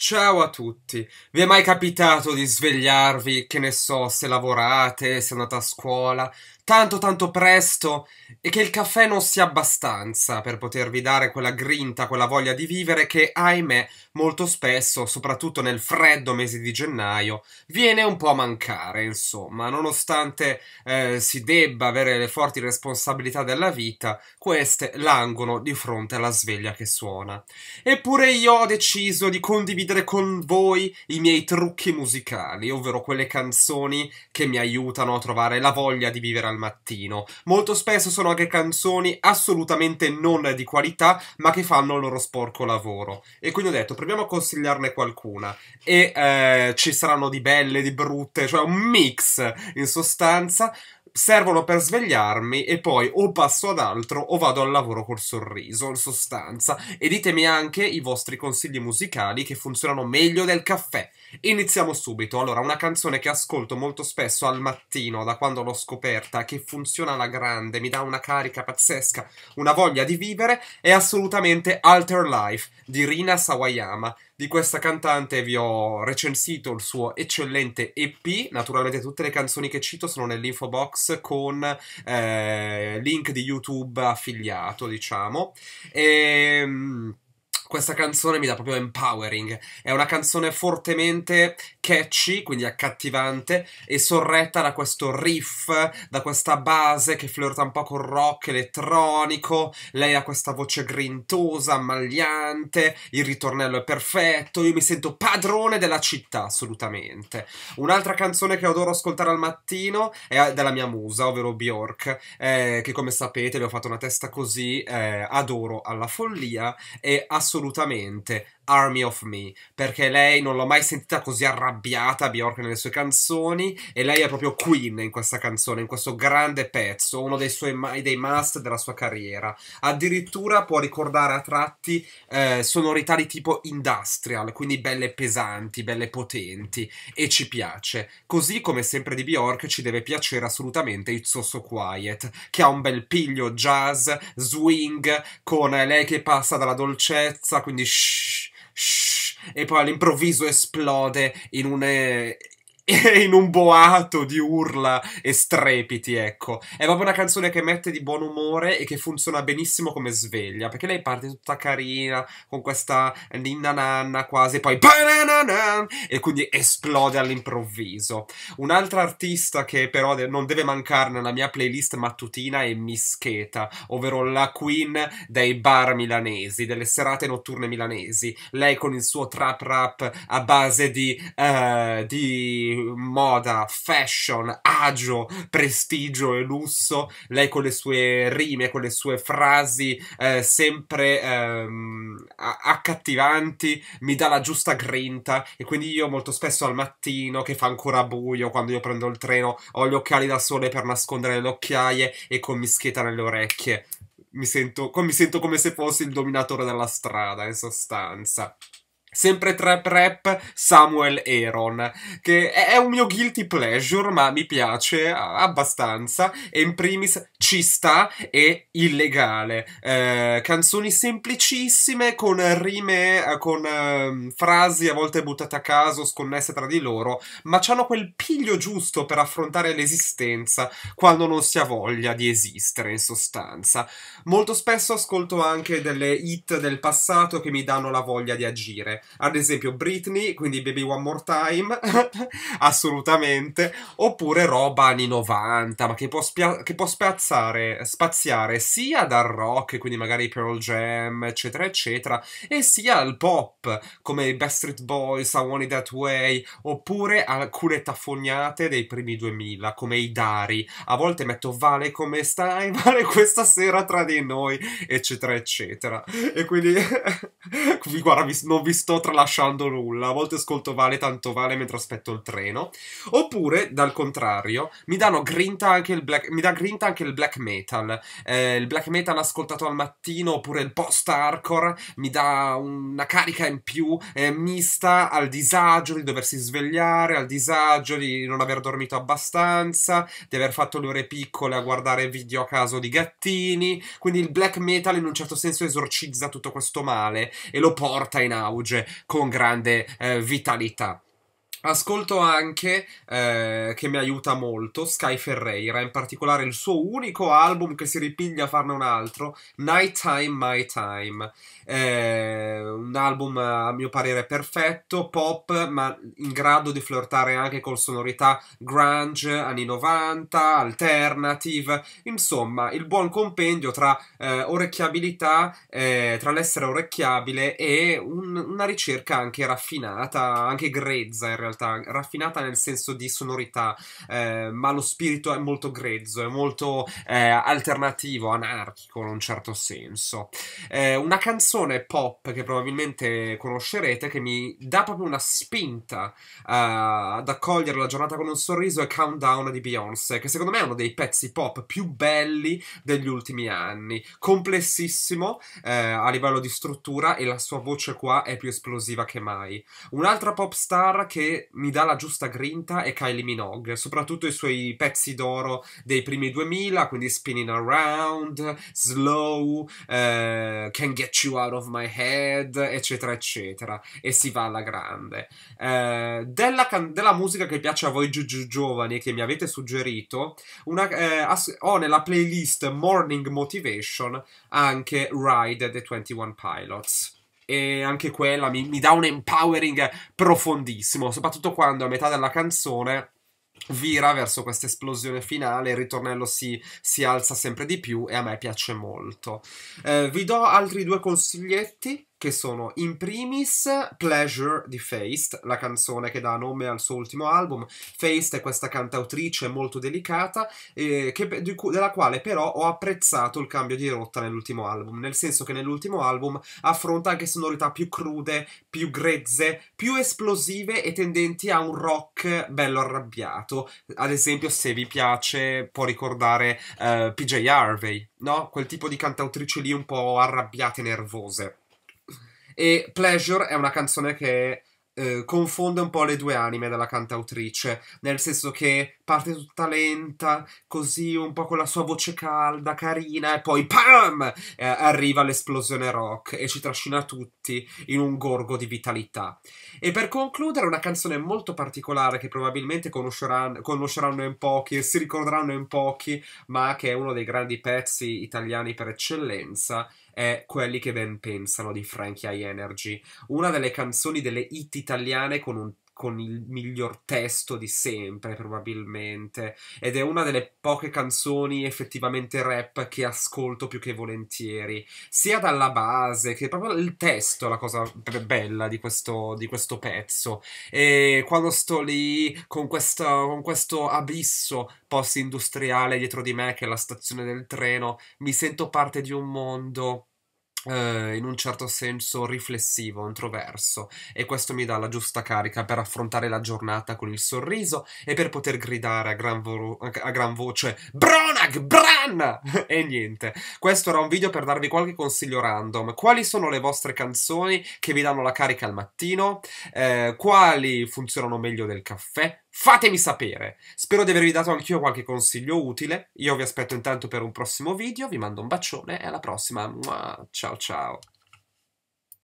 Ciao a tutti, vi è mai capitato di svegliarvi, che ne so, se lavorate, se andate a scuola, tanto presto e che il caffè non sia abbastanza per potervi dare quella grinta, quella voglia di vivere che, ahimè, molto spesso, soprattutto nel freddo mese di gennaio, viene un po' a mancare, insomma, nonostante si debba avere le forti responsabilità della vita, queste langono di fronte alla sveglia che suona. Eppure io ho deciso di condividere con voi i miei trucchi musicali, ovvero quelle canzoni che mi aiutano a trovare la voglia di vivere al mattino. Molto spesso sono anche canzoni assolutamente non di qualità, ma che fanno il loro sporco lavoro. E quindi ho detto, proviamo a consigliarne qualcuna. E ci saranno di belle, di brutte, cioè un mix in sostanza. Servono per svegliarmi e poi o passo ad altro o vado al lavoro col sorriso, in sostanza. E ditemi anche i vostri consigli musicali che funzionano meglio del caffè. Iniziamo subito. Allora, una canzone che ascolto molto spesso al mattino, da quando l'ho scoperta, che funziona alla grande, mi dà una carica pazzesca, una voglia di vivere, è assolutamente Alterlife di Rina Sawayama. Di questa cantante vi ho recensito il suo eccellente EP, naturalmente tutte le canzoni che cito sono nell'info box con link di YouTube affiliato, diciamo. Questa canzone mi dà proprio empowering, è una canzone fortemente catchy, quindi accattivante, e sorretta da questo riff, da questa base che flirta un po' col rock elettronico, lei ha questa voce grintosa, ammagliante, il ritornello è perfetto, io mi sento padrone della città, assolutamente. Un'altra canzone che adoro ascoltare al mattino è della mia musa, ovvero Björk, che come sapete, le ho fatto una testa così, adoro alla follia, e assolutamente Army of Me, perché lei non l'ho mai sentita così arrabbiata, Björk, nelle sue canzoni, e lei è proprio queen in questa canzone, in questo grande pezzo, uno dei suoi must della sua carriera. Addirittura può ricordare a tratti sonorità di tipo industrial, quindi belle pesanti, belle potenti, e ci piace. Così come sempre di Björk ci deve piacere assolutamente It's Oh So Quiet, che ha un bel piglio jazz, swing, con lei che passa dalla dolcezza, quindi shh, e poi all'improvviso esplode in un boato di urla e strepiti, ecco. È proprio una canzone che mette di buon umore e che funziona benissimo come sveglia, perché lei parte tutta carina, con questa ninna nanna quasi, poi e quindi esplode all'improvviso. Un'altra artista che però non deve mancare nella mia playlist mattutina è Myss Keta, ovvero la queen dei bar milanesi, delle serate notturne milanesi. Lei con il suo trap rap a base di moda, fashion, agio, prestigio e lusso, lei con le sue rime, con le sue frasi sempre accattivanti, mi dà la giusta grinta, e quindi io molto spesso al mattino, che fa ancora buio, quando io prendo il treno, ho gli occhiali da sole per nascondere le occhiaie e con Myss Keta nelle orecchie mi sento come se fossi il dominatore della strada, in sostanza. Sempre trap rap, Samuel Heron, che è un mio guilty pleasure, ma mi piace abbastanza, e in primis ci sta e illegale. Canzoni semplicissime, con rime, con frasi a volte buttate a caso, sconnesse tra di loro, ma c'hanno quel piglio giusto per affrontare l'esistenza quando non si ha voglia di esistere, in sostanza. Molto spesso ascolto anche delle hit del passato che mi danno la voglia di agire. Ad esempio Britney, quindi Baby One More Time, assolutamente, oppure roba anni 90, ma che può spaziare sia dal rock, quindi magari Pearl Jam, eccetera, eccetera, e sia al pop, come Backstreet Boys, I Want It That Way, oppure alcune taffognate dei primi 2000, come i Dari. A volte metto Vale come stai, Vale questa sera tra di noi, eccetera, eccetera. E quindi, guarda, non vi sto tralasciando nulla, a volte ascolto Vale tanto vale mentre aspetto il treno, oppure dal contrario mi dà grinta anche il black metal, il black metal ascoltato al mattino, oppure il post hardcore mi dà una carica in più, mista al disagio di doversi svegliare, al disagio di non aver dormito abbastanza, di aver fatto le ore piccole a guardare video a caso di gattini. Quindi il black metal in un certo senso esorcizza tutto questo male e lo porta in auge. spinge con grande vitalità. Ascolto anche, che mi aiuta molto, Sky Ferreira, in particolare il suo unico album che si ripiglia a farne un altro, Night Time My Time, un album a mio parere perfetto, pop, ma in grado di flirtare anche con sonorità grunge, anni 90, alternative, insomma il buon compendio tra orecchiabilità, tra l'essere orecchiabile e una ricerca anche raffinata, anche grezza in realtà. Raffinata nel senso di sonorità, ma lo spirito è molto grezzo, è molto alternativo, anarchico in un certo senso. Una canzone pop che probabilmente conoscerete, che mi dà proprio una spinta ad accogliere la giornata con un sorriso, è Countdown di Beyoncé, che secondo me è uno dei pezzi pop più belli degli ultimi anni, complessissimo a livello di struttura, e la sua voce qua è più esplosiva che mai. Un'altra pop star che mi dà la giusta grinta è Kylie Minogue, soprattutto i suoi pezzi d'oro dei primi 2000, quindi Spinning Around, Slow, Can Get You Out of My Head, eccetera eccetera, e si va alla grande. Della musica che piace a voi giovani, che mi avete suggerito, ho nella playlist Morning Motivation anche Ride dei 21 Pilots. E anche quella mi dà un empowering profondissimo, soprattutto quando a metà della canzone vira verso questa esplosione finale, il ritornello si alza sempre di più e a me piace molto. Vi do altri due consiglietti, che sono in primis Pleasure di Feist, la canzone che dà nome al suo ultimo album. Feist è questa cantautrice molto delicata, della quale però ho apprezzato il cambio di rotta nell'ultimo album, nel senso che nell'ultimo album affronta anche sonorità più crude, più grezze, più esplosive e tendenti a un rock bello arrabbiato. Ad esempio, se vi piace, può ricordare PJ Harvey, no? Quel tipo di cantautrici lì un po' arrabbiate e nervose. E Pleasure è una canzone che confonde un po' le due anime della cantautrice, nel senso che parte tutta lenta, così un po' con la sua voce calda, carina, e poi PAM! Arriva l'esplosione rock e ci trascina tutti in un gorgo di vitalità. E per concludere, una canzone molto particolare che probabilmente conosceranno in pochi e si ricorderanno in pochi, ma che è uno dei grandi pezzi italiani per eccellenza, è Quelli che ben pensano di Frankie Hi-Nrg, una delle canzoni delle hit italiane con il miglior testo di sempre probabilmente, ed è una delle poche canzoni effettivamente rap che ascolto più che volentieri, sia dalla base che proprio il testo è la cosa bella di questo pezzo. E quando sto lì con questo abisso post-industriale dietro di me, che è la stazione del treno, mi sento parte di un mondo in un certo senso riflessivo, introverso, e questo mi dà la giusta carica per affrontare la giornata con il sorriso e per poter gridare a gran voce Bronag Branna! E niente, questo era un video per darvi qualche consiglio random. Quali sono le vostre canzoni che vi danno la carica al mattino? Quali funzionano meglio del caffè? Fatemi sapere! Spero di avervi dato anch'io qualche consiglio utile. Io vi aspetto intanto per un prossimo video, vi mando un bacione e alla prossima. Ciao ciao!